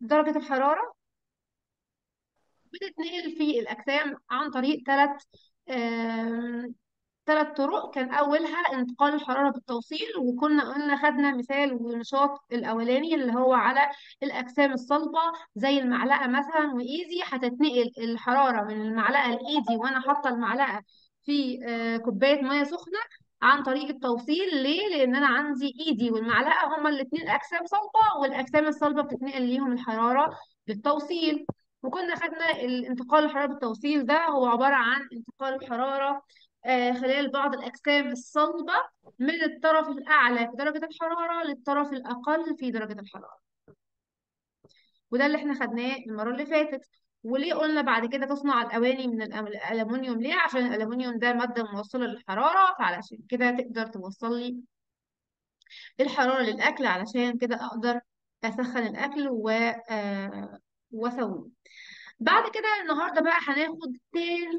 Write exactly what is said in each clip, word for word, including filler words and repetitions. درجة الحرارة، بتتنقل في الأجسام عن طريق ثلاث ثلاث طرق، كان أولها انتقال الحرارة بالتوصيل، وكنا قلنا خدنا مثال ونشاط الأولاني اللي هو على الأجسام الصلبة زي المعلقة مثلا وإيدي، هتتنقل الحرارة من المعلقة لإيدي وأنا حاطة المعلقة في آه، كوباية مية سخنة عن طريق التوصيل. ليه؟ لأن أنا عندي إيدي والمعلقة هما الاتنين أجسام صلبة، والأجسام الصلبة بتتنقل ليهم الحرارة بالتوصيل. وكنا خدنا الانتقال الحرارة بالتوصيل ده هو عبارة عن انتقال الحرارة آه، خلال بعض الأجسام الصلبة من الطرف الأعلى في درجة الحرارة للطرف الأقل في درجة الحرارة، وده اللي احنا خدناه المرة اللي فاتت. وليه قلنا بعد كده تصنع الأواني من الألمنيوم؟ ليه؟ عشان الألمنيوم ده مادة موصلة للحرارة، فعلشان كده تقدر توصل لي الحرارة للأكل، علشان كده أقدر أسخن الأكل و آه وسويه. بعد كده النهارده بقى هناخد تاني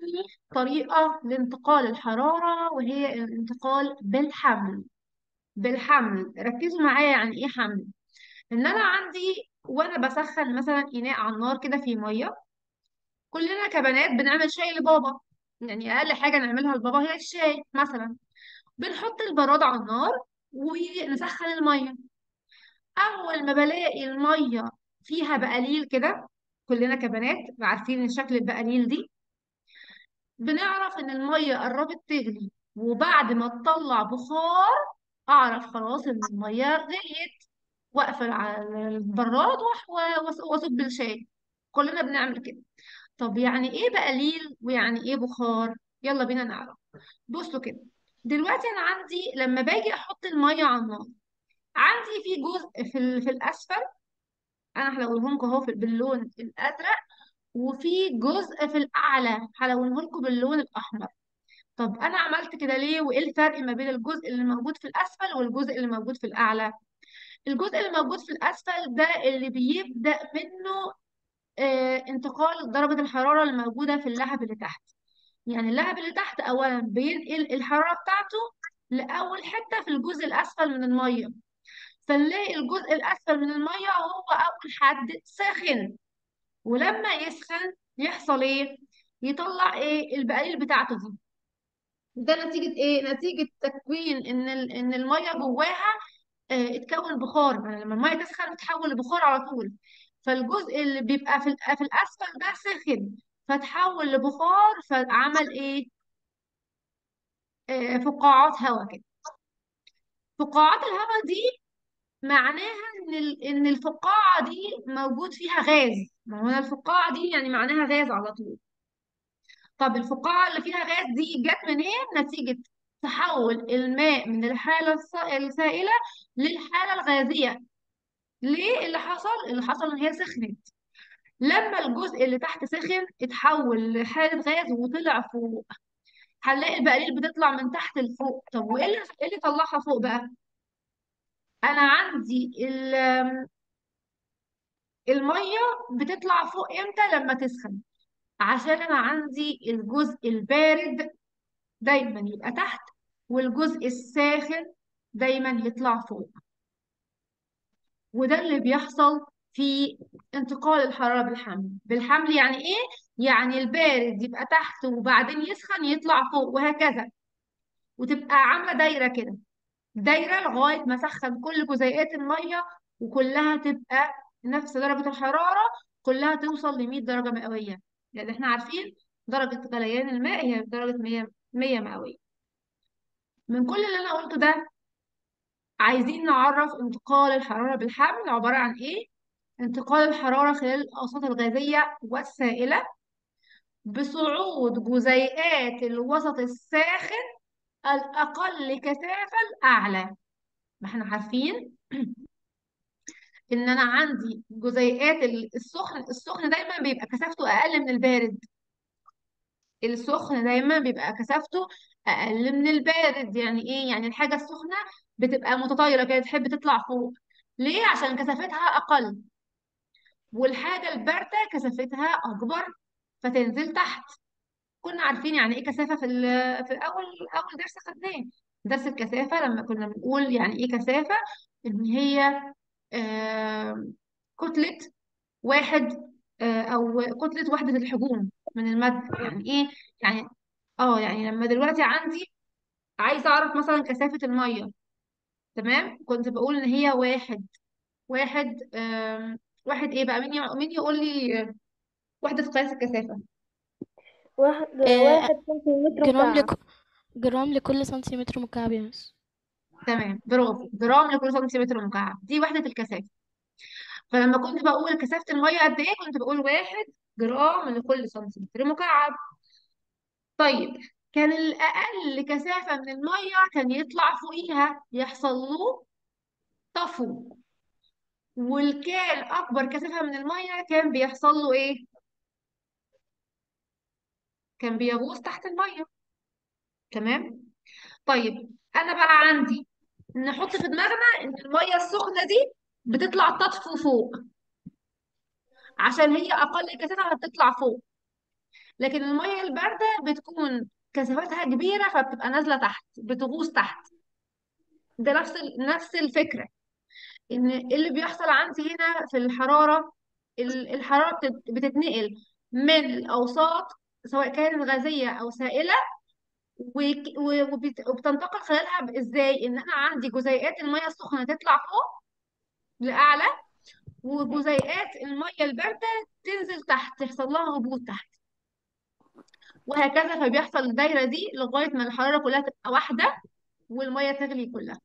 طريقة لانتقال الحرارة، وهي الانتقال بالحمل. بالحمل ركزوا معايا يعني ايه حمل؟ ان انا عندي وانا بسخن مثلا اناء على النار كده فيه ميه، كلنا كبنات بنعمل شاي لبابا، يعني اقل حاجة نعملها لبابا هي الشاي مثلا، بنحط البراد على النار ونسخن الميه. اول ما بلاقي الميه فيها بقاليل كده، كلنا كبنات عارفين شكل البقاليل دي، بنعرف ان الميه قربت تغلي، وبعد ما تطلع بخار اعرف خلاص ان الميه غليت، واقفل على البراد واصب الشاي. كلنا بنعمل كده. طب يعني ايه بقاليل ويعني ايه بخار؟ يلا بينا نعرف. بصوا كده دلوقتي انا عندي لما باجي احط الميه على النار، عندي في جزء في في الاسفل انا هلونه لكم اهو باللون الازرق، وفي جزء في الاعلى هلونه لكم باللون الاحمر. طب انا عملت كده ليه؟ وايه الفرق ما بين الجزء اللي موجود في الاسفل والجزء اللي موجود في الاعلى؟ الجزء اللي موجود في الاسفل ده اللي بيبدا منه آه انتقال درجه الحراره اللي موجوده في اللهب اللي تحت، يعني اللهب اللي تحت اولا بينقل الحراره بتاعته لاول حته في الجزء الاسفل من الميه، فنلاقي الجزء الأسفل من المية هو أول حد ساخن، ولما يسخن يحصل إيه؟ يطلع إيه؟ البقاليل بتاعته دي. ده نتيجة إيه؟ نتيجة تكوين إن إن المية جواها آه اتكون بخار، يعني لما المية تسخن تتحول لبخار على طول، فالجزء اللي بيبقى في في الأسفل ده ساخن فتحول لبخار، فعمل إيه؟ آه فقاعات هواء كده. فقاعات الهواء دي معناها ان ال... ان الفقاعه دي موجود فيها غاز، ما هو الفقاعه دي يعني معناها غاز على طول. طب الفقاعه اللي فيها غاز دي جت منين؟ نتيجه تحول الماء من الحاله الس... السائله للحاله الغازيه. ليه اللي حصل؟ اللي حصل ان هي سخنت، لما الجزء اللي تحت سخن اتحول لحاله غاز وطلع فوق، هنلاقي البقاليل بتطلع من تحت لفوق. طب وايه اللي ايه اللي طلعها فوق بقى؟ انا عندي الميه بتطلع فوق امتى؟ لما تسخن، عشان انا عندي الجزء البارد دايما يبقى تحت والجزء الساخن دايما يطلع فوق، وده اللي بيحصل في انتقال الحراره بالحمل. بالحمل يعني ايه؟ يعني البارد يبقى تحت وبعدين يسخن يطلع فوق، وهكذا، وتبقى عامله دايره كده، دايره لغايه ما اسخن كل جزيئات الميه وكلها تبقى نفس درجه الحراره، كلها توصل ل مية درجه مئويه، لان احنا عارفين درجه غليان الماء هي درجه مية مئويه. من كل اللي انا قلته ده عايزين نعرف انتقال الحراره بالحمل عباره عن ايه؟ انتقال الحراره خلال الاوساط الغازيه والسائله بصعود جزيئات الوسط الساخن الأقل كثافة الأعلى. ما احنا عارفين إن أنا عندي جزيئات السخن، السخن دايما بيبقى كثافته أقل من البارد، السخن دايما بيبقى كثافته أقل من البارد. يعني إيه؟ يعني الحاجة السخنة بتبقى متطايرة كده تحب تطلع فوق، ليه؟ عشان كثافتها أقل، والحاجة الباردة كثافتها أكبر فتنزل تحت. كنا عارفين يعني ايه كثافه في في اول اول درس خدناه، درس الكثافه، لما كنا بنقول يعني ايه كثافه، ان هي آه كتله واحد آه، او كتله وحده الحجوم من الماده. يعني ايه؟ يعني اه يعني لما دلوقتي عندي عايزه اعرف مثلا كثافه الميه، تمام، كنت بقول ان هي واحد واحد آم، واحد ايه بقى؟ مين يع- مين يقول لي آه، وحده قياس الكثافه؟ واحد آه، واحد سنتيمتر جرام مكعب. لك جرام لكل سنتيمتر مكعب يا مس. تمام، برافو، جرام لكل سنتيمتر مكعب، دي وحده الكثافه. فلما كنت بقول كثافه الميه قد ايه، كنت بقول واحد جرام لكل سنتيمتر مكعب. طيب، كان الأقل كثافة من المية كان يطلع فوقيها يحصل له طفو، والكان أكبر كثافة من المية كان بيحصل له إيه؟ كان بيغوص تحت المية، تمام؟ طيب، أنا بقى عندي نحط في دماغنا إن المية السخنة دي بتطلع تطفو فوق، عشان هي أقل كثافة بتطلع فوق، لكن المية الباردة بتكون كثافتها كبيرة فبتبقى نازلة تحت، بتغوص تحت. ده نفس ال- نفس الفكرة، ان اللي بيحصل عندي هنا في الحراره، ال- الحراره بتت- بتتنقل من الاوساط سواء كانت غازيه او سائله، وك- و- وبت- وبتنتقل خلالها ب- ازاي؟ ان انا عندي جزيئات الميه السخنه تطلع فوق لاعلى، وجزيئات الميه البارده تنزل تحت، تحصل لها هبوط تحت، وهكذا. فبيحصل الدايره دي لغايه ما الحراره كلها تبقى واحده والميه تغلي كلها.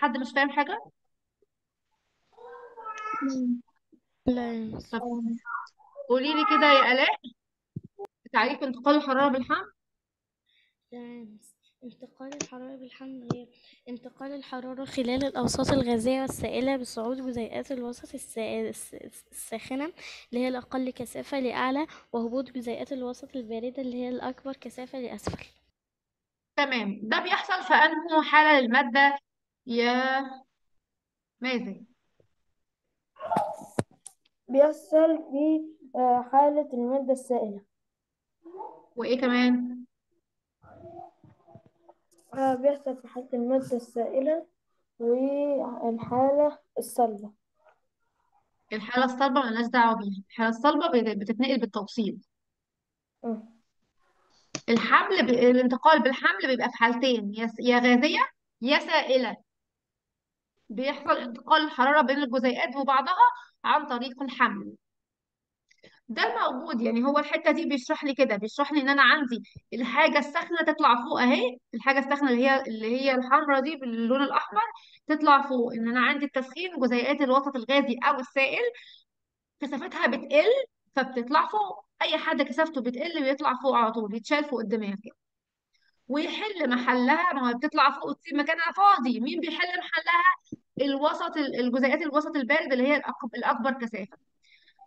حد مش فاهم حاجه؟ مم. لا يا مس. طب قولي لي كده يا الاء، تعريف انتقال الحراره بالحمل. تمام. انتقال الحرارة بالحمل هي انتقال الحرارة خلال الأوساط الغازية والسائلة بصعود جزيئات الوسط السا- الس- الساخنة اللي هي الأقل كثافة لأعلى، وهبوط جزيئات الوسط الباردة اللي هي الأكبر كثافة لأسفل. تمام، ده بيحصل في انه حالة للمادة يا مازن؟ بيحصل في آه، حالة المادة السائلة. وايه كمان؟ آه، بيحصل في حالة المادة السائلة والحالة الصلبة. الحالة الصلبة ملناش دعوة بيها، الحالة الصلبة بت- بتتنقل بالتوصيل. آه. الحمل ب... الانتقال بالحمل بيبقى في حالتين، يا س- يا غازية يا سائلة. بيحصل انتقال الحرارة بين الجزيئات وبعضها عن طريق الحمل. ده الموجود، يعني هو الحتة دي بيشرح لي كده، بيشرح لي ان انا عندي الحاجة الساخنة تطلع فوق اهي، الحاجة الساخنة اللي هي اللي هي الحمراء دي باللون الاحمر تطلع فوق، ان انا عندي التسخين جزيئات الوسط الغازي او السائل كثافتها بتقل فبتطلع فوق. اي حد كثافته بتقل بيطلع فوق على طول، بيتشال فوق الدماغ كده ويحل محلها. ما هي بتطلع فوق وتسيب مكانها فاضي، مين بيحل محلها؟ الوسط، الجزيئات الوسط البارد اللي هي الأق- الاكبر كثافة.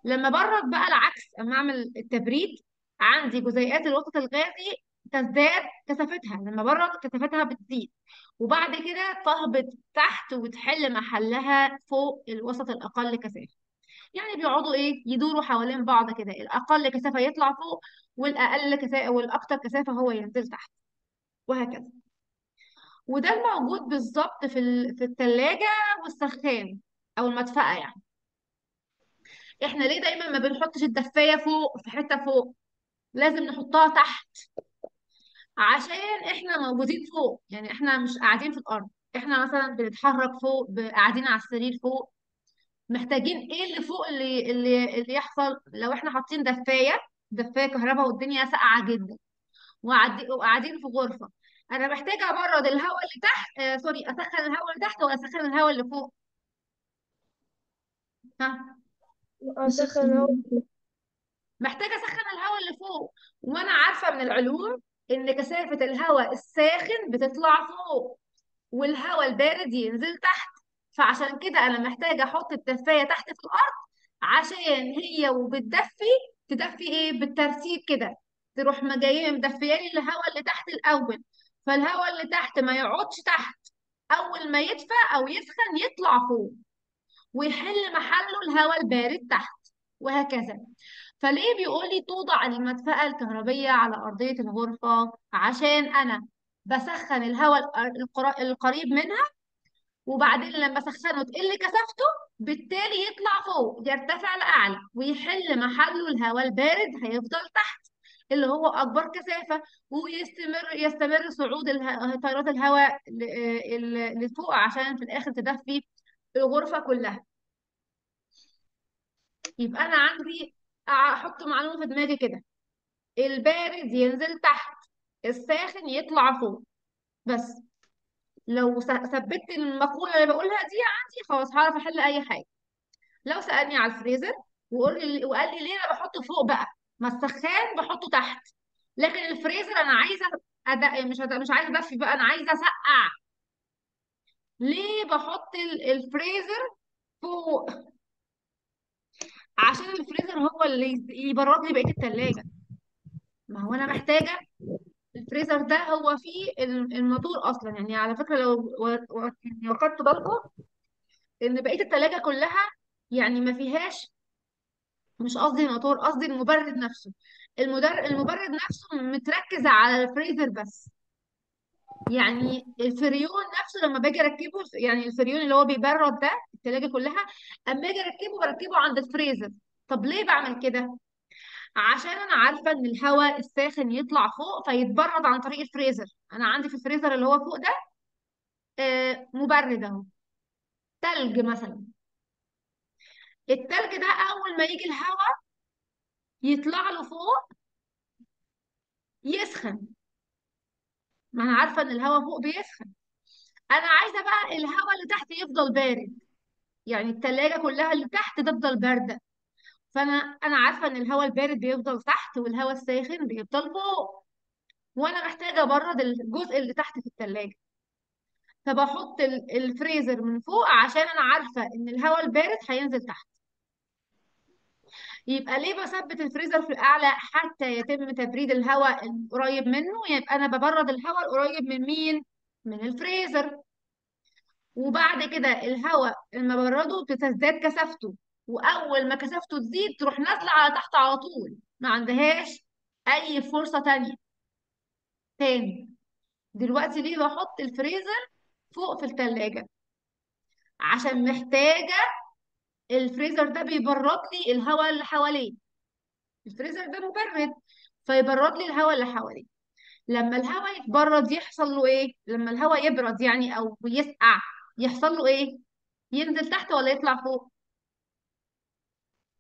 لما برد بقى العكس، اما اعمل التبريد، عندي جزيئات الوسط الغازي تزداد كثافتها، لما برد كثافتها بتزيد، وبعد كده تهبط تحت وتحل محلها فوق الوسط الاقل كثافه. يعني بيقعدوا ايه، يدوروا حوالين بعض كده، الاقل كثافه يطلع فوق والاقل كثافه والاكثر كثافه هو ينزل تحت، وهكذا. وده الموجود بالظبط في ال- في الثلاجه والسخان او المدفأه. يعني احنا ليه دايما ما بنحطش الدفايه فوق في حته فوق، لازم نحطها تحت؟ عشان احنا موجودين فوق، يعني احنا مش قاعدين في الارض، احنا مثلا بنتحرك فوق، ب- قاعدين على السرير فوق، محتاجين ايه اللي فوق اللي اللي اللي يحصل لو احنا حاطين دفايه دفايه كهرباء والدنيا ساقعه جدا، وقاعد- وقاعدين في غرفه، انا محتاجه ابرد الهواء اللي تحت، آه سوري، اسخن الهواء اللي تحت واسخن الهواء اللي فوق. ها، أسخن هو محتاجه اسخن الهواء اللي فوق، وانا عارفه من العلوم ان كثافه الهواء الساخن بتطلع فوق والهواء البارد ينزل تحت، فعشان كده انا محتاجه احط الدفايه تحت في الارض عشان هي وبتدفي تدفي ايه بالترتيب كده، تروح مجايه مدفيالي الهواء اللي تحت الاول، فالهواء اللي تحت ما يقعدش تحت، اول ما يدفى او يسخن يطلع فوق ويحل محله الهواء البارد تحت، وهكذا. فليه بيقولي توضع المدفأة الكهربية على أرضية الغرفة؟ عشان أنا بسخن الهواء القر- القريب منها وبعدين لما سخنه تقل كثافته، بالتالي يطلع فوق يرتفع لأعلى ويحل محله الهواء البارد، هيفضل تحت اللي هو أكبر كثافة، ويستمر يستمر صعود اله... تيارات الهواء ل... لفوق عشان في الآخر تدفي الغرفة كلها. يبقى أنا عندي أحط معلومة في دماغي كده، البارد ينزل تحت، الساخن يطلع فوق. بس لو ثبتت المقولة اللي بقولها دي عندي خلاص هعرف أحل أي حاجة. لو سألني على الفريزر وقال لي وقال لي ليه أنا بحطه فوق بقى؟ ما السخان بحطه تحت، لكن الفريزر أنا عايزة أدق... مش أدق... مش عايزة أدفي بقى، أنا عايزة أسقع. ليه بحط الفريزر فوق؟ عشان الفريزر هو اللي يبرد لي بقية التلاجة. ما هو أنا محتاجة الفريزر ده، هو فيه الموتور اصلا. يعني على فكره لو واخدتوا بالكم ان بقيه التلاجة كلها يعني ما فيهاش، مش قصدي الموتور، قصدي المبرد نفسه. المدر... المبرد نفسه متركز على الفريزر بس. يعني الفريون نفسه لما باجي اركبه، يعني الفريون اللي هو بيبرد ده التلاجة كلها، اما اجي اركبه بركبه عند الفريزر. طب ليه بعمل كده؟ عشان انا عارفه ان الهواء الساخن يطلع فوق فيتبرد عن طريق الفريزر. انا عندي في الفريزر اللي هو فوق ده آه مبرد اهو، تلج مثلا. التلج ده اول ما يجي الهواء يطلع له فوق يسخن، ما انا عارفه ان الهواء فوق بيسخن. انا عايزه بقى الهواء اللي تحت يفضل بارد، يعني التلاجة كلها اللي تحت تفضل بارده. فانا انا عارفه ان الهواء البارد بيفضل تحت والهواء الساخن بيفضل فوق، وانا محتاجه ابرد الجزء اللي تحت في الثلاجه. فبحط الفريزر من فوق عشان انا عارفه ان الهواء البارد هينزل تحت. يبقى ليه بثبت الفريزر في الاعلى؟ حتى يتم تبريد الهواء القريب منه. يبقى انا ببرد الهواء القريب من مين؟ من الفريزر. وبعد كده الهواء لما برده بتزداد كثافته، واول ما كثافته تزيد تروح نازله على تحت على طول، ما عندهاش اي فرصه تانية. تاني دلوقتي ليه بحط الفريزر فوق في التلاجة؟ عشان محتاجه الفريزر ده بيبرد لي الهواء اللي حواليه. الفريزر ده مبرد فيبرد لي الهواء اللي حواليه. لما الهواء يتبرد يحصل له ايه؟ لما الهواء يبرد يعني او يسقع يحصل له ايه؟ ينزل تحت ولا يطلع فوق؟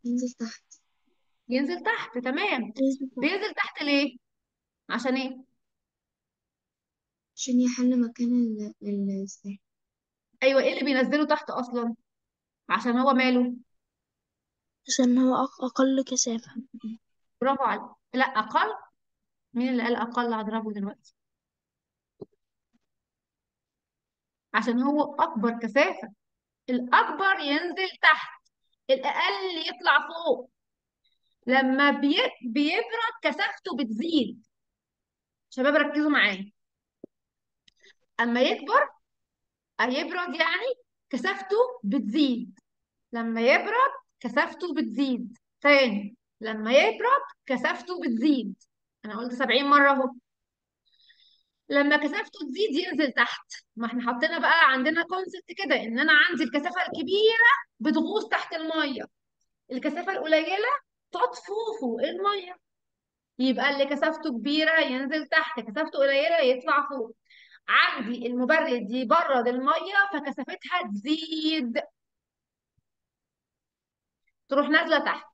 ينزل تحت. ينزل تحت، تمام. ينزل تحت. بينزل تحت ليه؟ عشان ايه؟ عشان يحل مكان الساخن. ايوه. ايه اللي بينزله تحت اصلا؟ عشان هو ماله؟ عشان هو أق- اقل كثافة. برافو عليك. لا اقل، مين اللي قال اقل؟ هضربه دلوقتي. عشان هو اكبر كثافة، الاكبر ينزل تحت، الأقل يطلع فوق. لما بي... بيبرد كثافته بتزيد. شباب ركزوا معايا. أما يكبر يبرد يعني كثافته بتزيد. لما يبرد كثافته بتزيد. تاني لما يبرد كثافته بتزيد. أنا قلت سبعين مرة أهو. لما كثافته تزيد ينزل تحت. ما احنا حطينا بقى عندنا كونسبت كده ان انا عندي الكثافه الكبيره بتغوص تحت الميه، الكثافه القليله تطفو فوق الميه. يبقى اللي كثافته كبيره ينزل تحت، كثافته قليله يطلع فوق. عندي المبرد يبرد الميه فكثافتها تزيد تروح نازله تحت.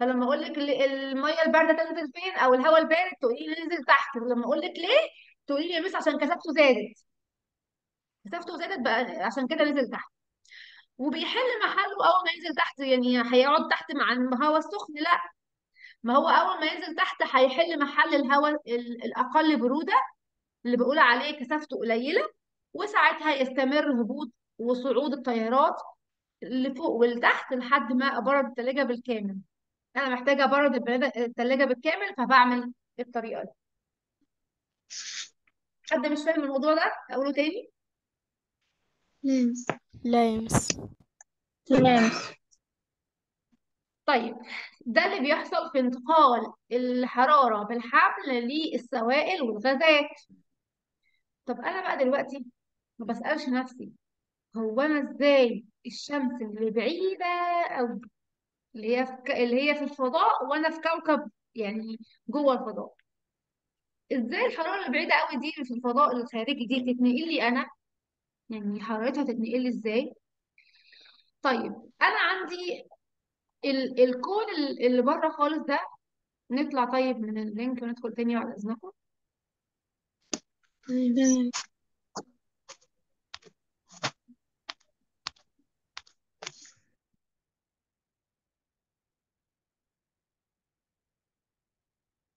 فلما اقول لك الميه البارده تنزل فين او الهواء البارد تقولي لي نزل تحت. لما اقول لك ليه تقولي لي يا مس عشان كثافته زادت. كثافته زادت بقى عشان كده نزل تحت. وبيحل محله اول ما ينزل تحت، يعني هيقعد تحت مع الهواء السخن؟ لا، ما هو اول ما ينزل تحت هيحل محل الهواء الاقل بروده اللي بقول عليه كثافته قليله، وساعتها يستمر هبوط وصعود التيارات اللي فوق ولتحت لحد ما ابرد الثلاجه بالكامل. انا محتاجه ابرد الثلاجه بالكامل فبعمل الطريقه دي. حد مش فاهم الموضوع ده؟ اقوله تاني. لامس لامس لامس. طيب ده اللي بيحصل في انتقال الحرارة بالحبل للسوائل والغازات. طب أنا بقى دلوقتي ما بسألش نفسي هو انا ازاي الشمس اللي بعيده او اللي هي في ك... اللي هي في الفضاء وانا في كوكب يعني جوه الفضاء، ازاي الحراره اللي بعيده قوي دي اللي في الفضاء الخارجي دي تتنقل لي انا؟ يعني حرارتها تتنقل لي ازاي؟ طيب انا عندي ال... الكون ال- اللي بره خالص ده. نطلع طيب من اللينك وندخل تاني بعد اذنكم.